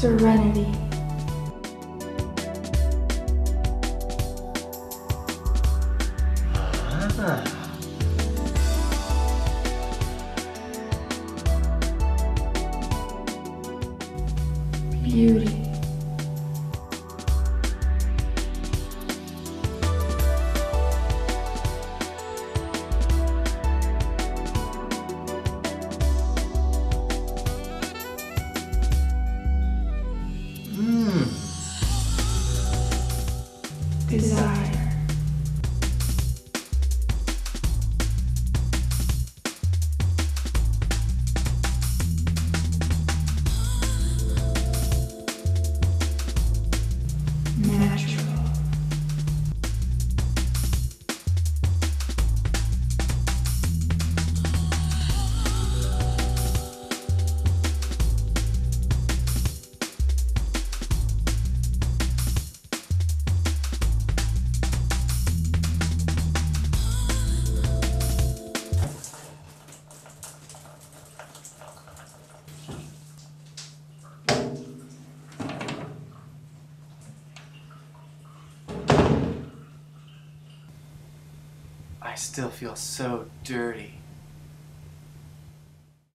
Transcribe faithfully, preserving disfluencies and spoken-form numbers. serenity. Ah. Beauty. Desire. Natural. I still feel so dirty.